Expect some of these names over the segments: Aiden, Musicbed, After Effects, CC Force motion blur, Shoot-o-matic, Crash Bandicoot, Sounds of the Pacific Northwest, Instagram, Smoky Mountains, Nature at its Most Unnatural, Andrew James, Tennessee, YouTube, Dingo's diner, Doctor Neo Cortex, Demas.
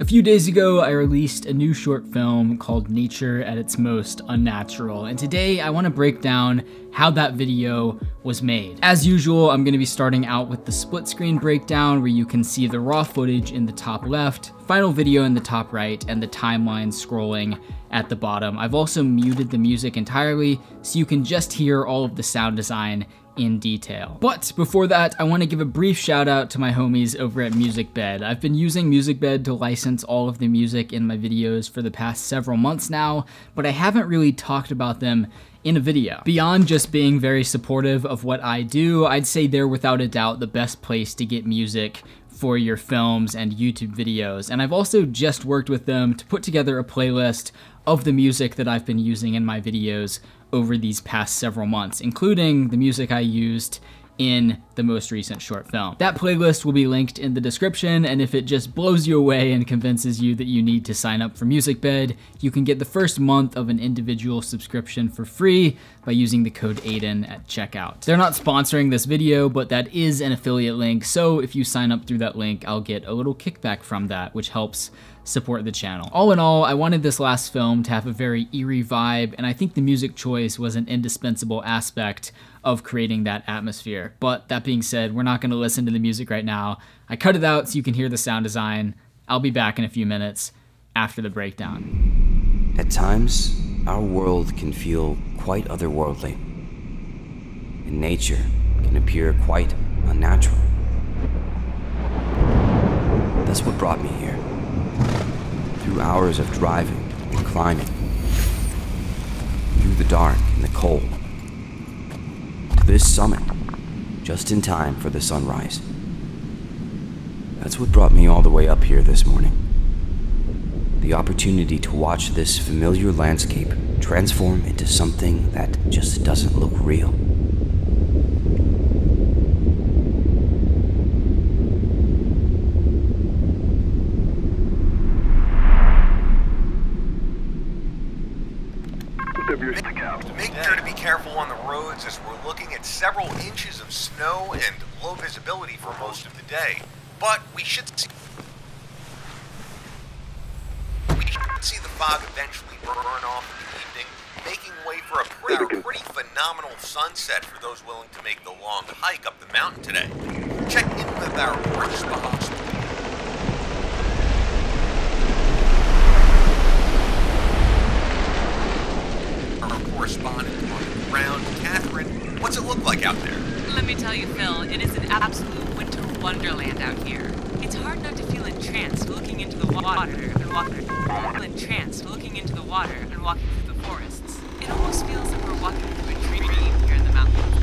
A few days ago, I released a new short film called Nature at its Most Unnatural, and today I want to break down how that video was made. As usual, I'm going to be starting out with the split screen breakdown where you can see the raw footage in the top left, final video in the top right, and the timeline scrolling at the bottom. I've also muted the music entirely so you can just hear all of the sound design in detail. But before that, I want to give a brief shout out to my homies over at Musicbed. I've been using Musicbed to license all of the music in my videos for the past several months now, but I haven't really talked about them in a video. Beyond just being very supportive of what I do, I'd say they're without a doubt the best place to get music for your films and YouTube videos. And I've also just worked with them to put together a playlist of the music that I've been using in my videos over these past several months, including the music I used in the most recent short film. That playlist will be linked in the description, and if it just blows you away and convinces you that you need to sign up for Musicbed, you can get the first month of an individual subscription for free by using the code Aiden at checkout. They're not sponsoring this video, but that is an affiliate link, so if you sign up through that link, I'll get a little kickback from that, which helps support the channel. All in all, I wanted this last film to have a very eerie vibe, and I think the music choice was an indispensable aspect of creating that atmosphere. But that being said, we're not going to listen to the music right now. I cut it out so you can hear the sound design. I'll be back in a few minutes after the breakdown. At times, our world can feel quite otherworldly, and nature can appear quite unnatural. That's what brought me here. Through hours of driving and climbing, through the dark and the cold, to this summit, just in time for the sunrise. That's what brought me all the way up here this morning. The opportunity to watch this familiar landscape transform into something that just doesn't look real. As we're looking at several inches of snow and low visibility for most of the day, but we should see the fog eventually burn off in the evening, making way for a pretty phenomenal sunset for those willing to make the long hike up the mountain today. Check in with our worst spots. Correspondent on the ground, Catherine, what's it look like out there? Let me tell you, Phil, it is an absolute winter wonderland out here. It's hard not to feel entranced looking into the water and walking through the forests. It almost feels like we're walking through a dream here in the mountains.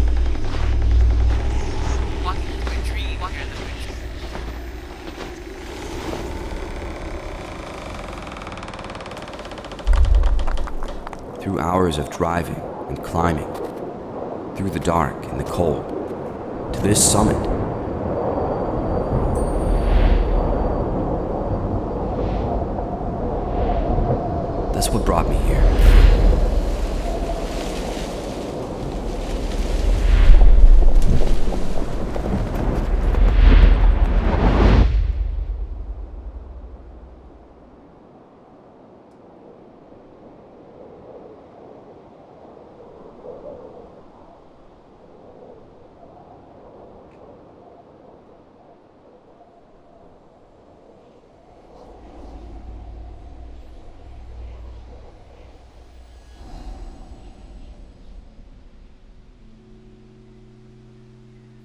Walking through a dream here in the mountains. Through hours of driving and climbing, through the dark and the cold, to this summit. That's what brought me here.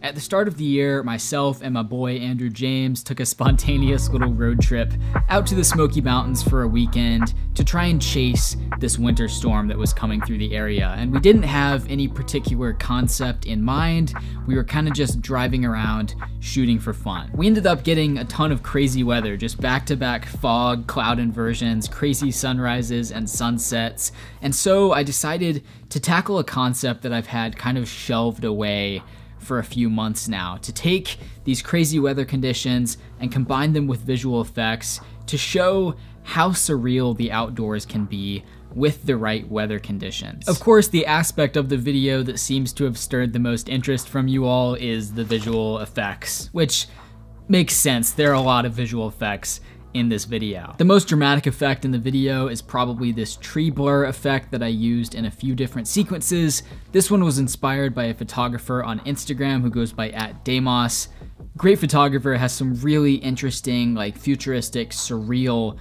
At the start of the year, myself and my boy Andrew James took a spontaneous little road trip out to the Smoky Mountains for a weekend to try and chase this winter storm that was coming through the area. And we didn't have any particular concept in mind. We were kind of just driving around, shooting for fun. We ended up getting a ton of crazy weather, just back-to-back fog, cloud inversions, crazy sunrises and sunsets. And so I decided to tackle a concept that I've had kind of shelved away for a few months now, to take these crazy weather conditions and combine them with visual effects to show how surreal the outdoors can be with the right weather conditions. Of course, the aspect of the video that seems to have stirred the most interest from you all is the visual effects, which makes sense. There are a lot of visual effects in this video. The most dramatic effect in the video is probably this tree blur effect that I used in a few different sequences. This one was inspired by a photographer on Instagram who goes by @Demas. Great photographer, has some really interesting, like, futuristic, surreal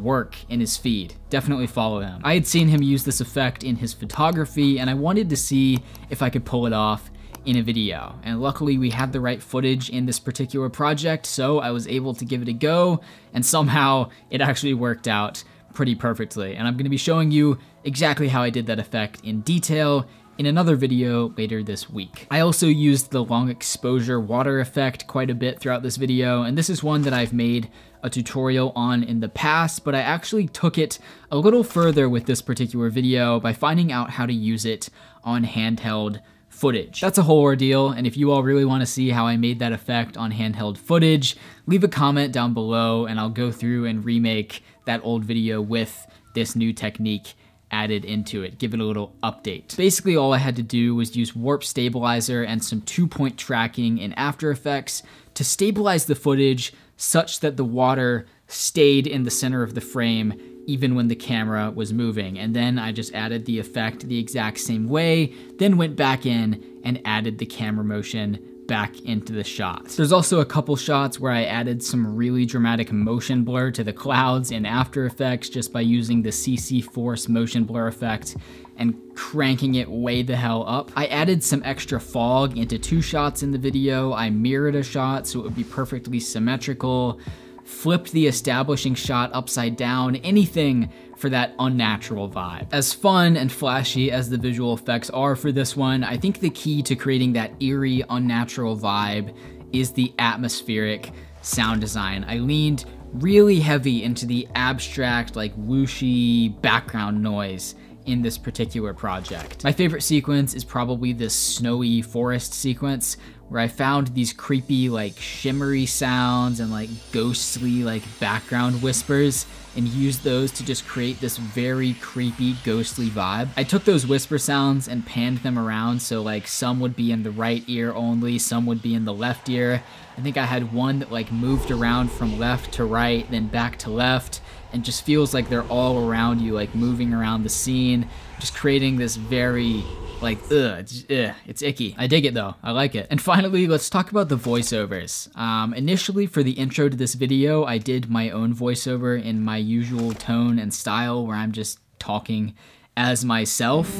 work in his feed. Definitely follow him. I had seen him use this effect in his photography, and I wanted to see if I could pull it off in a video. And luckily we had the right footage in this particular project, so I was able to give it a go, and somehow it actually worked out pretty perfectly. And I'm gonna be showing you exactly how I did that effect in detail in another video later this week. I also used the long exposure water effect quite a bit throughout this video, and this is one that I've made a tutorial on in the past, but I actually took it a little further with this particular video by finding out how to use it on handheld footage. That's a whole ordeal, and if you all really want to see how I made that effect on handheld footage, leave a comment down below and I'll go through and remake that old video with this new technique added into it, give it a little update. Basically all I had to do was use warp stabilizer and some 2-point tracking in After Effects to stabilize the footage such that the water stayed in the center of the frame even when the camera was moving. And then I just added the effect the exact same way, then went back in and added the camera motion back into the shots. There's also a couple shots where I added some really dramatic motion blur to the clouds in After Effects just by using the CC Force motion blur effect and cranking it way the hell up. I added some extra fog into 2 shots in the video. I mirrored a shot so it would be perfectly symmetrical, flipped the establishing shot upside down, anything for that unnatural vibe. As fun and flashy as the visual effects are for this one, I think the key to creating that eerie, unnatural vibe is the atmospheric sound design. I leaned really heavy into the abstract, like, whooshy background noise in this particular project. My favorite sequence is probably this snowy forest sequence where I found these creepy, like, shimmery sounds and, like, ghostly, like, background whispers and used those to just create this very creepy, ghostly vibe. I took those whisper sounds and panned them around, so, like, some would be in the right ear only, some would be in the left ear. I think I had one that, like, moved around from left to right, then back to left, and just feels like they're all around you, like, moving around the scene, just creating this very, like, it's icky. I dig it though, I like it. And finally, let's talk about the voiceovers. Initially for the intro to this video, I did my own voiceover in my usual tone and style where I'm just talking as myself.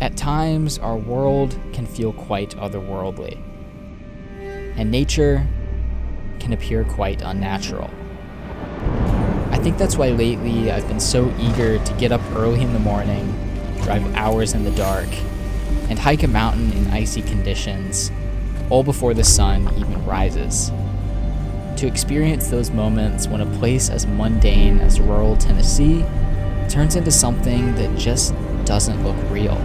At times, our world can feel quite otherworldly, and nature can appear quite unnatural. I think that's why lately I've been so eager to get up early in the morning, drive hours in the dark, and hike a mountain in icy conditions, all before the sun even rises. To experience those moments when a place as mundane as rural Tennessee turns into something that just doesn't look real.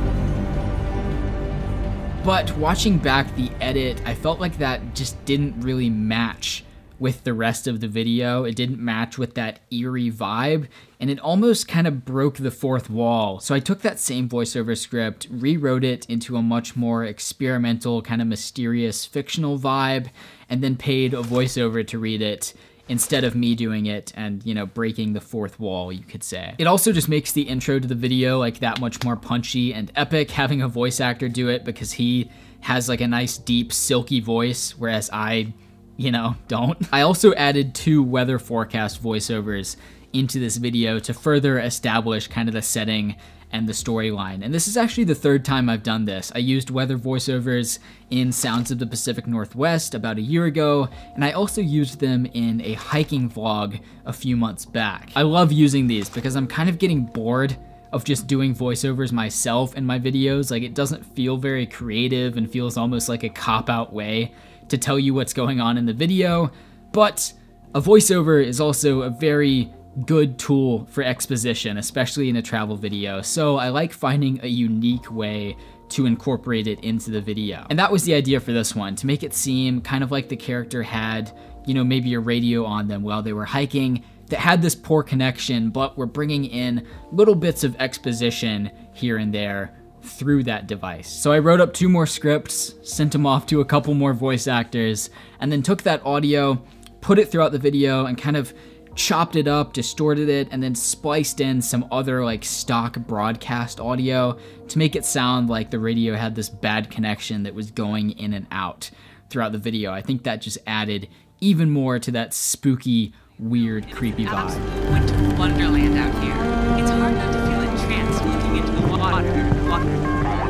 But watching back the edit, I felt like that just didn't really match with the rest of the video. It didn't match with that eerie vibe, and it almost kind of broke the fourth wall. So I took that same voiceover script, rewrote it into a much more experimental, kind of mysterious, fictional vibe, and then paid a voiceover to read it instead of me doing it and, you know, breaking the fourth wall, you could say. It also just makes the intro to the video, like, that much more punchy and epic having a voice actor do it, because he has, like, a nice deep silky voice, whereas I, you know, don't. I also added 2 weather forecast voiceovers into this video to further establish kind of the setting and the storyline. And this is actually the 3rd time I've done this. I used weather voiceovers in Sounds of the Pacific Northwest about a year ago, and I also used them in a hiking vlog a few months back. I love using these because I'm kind of getting bored of just doing voiceovers myself in my videos. Like, it doesn't feel very creative and feels almost like a cop-out way to tell you what's going on in the video, but a voiceover is also a very good tool for exposition, especially in a travel video, so I like finding a unique way to incorporate it into the video. And that was the idea for this one, to make it seem kind of like the character had, you know, maybe a radio on them while they were hiking that had this poor connection, but we're bringing in little bits of exposition here and there through that device. So I wrote up 2 more scripts, sent them off to a couple more voice actors, and then took that audio, put it throughout the video and kind of chopped it up, distorted it, and then spliced in some other like stock broadcast audio to make it sound like the radio had this bad connection that was going in and out throughout the video. I think that just added even more to that spooky, weird, creepy vibe. Absolute winter wonderland out here. It's hard not to feel entranced looking into the water.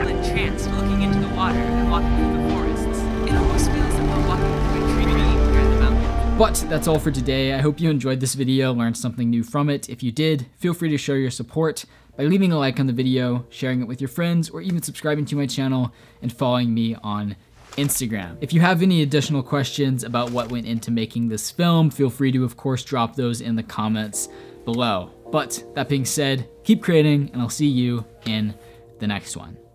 Entranced looking into the water and walking through the forests. It almost feels like a walking through a dream here in the mountains. But that's all for today. I hope you enjoyed this video, learned something new from it. If you did, feel free to show your support by leaving a like on the video, sharing it with your friends, or even subscribing to my channel and following me on Instagram. If you have any additional questions about what went into making this film, feel free to, of course, drop those in the comments below. But that being said, keep creating, and I'll see you in the next one.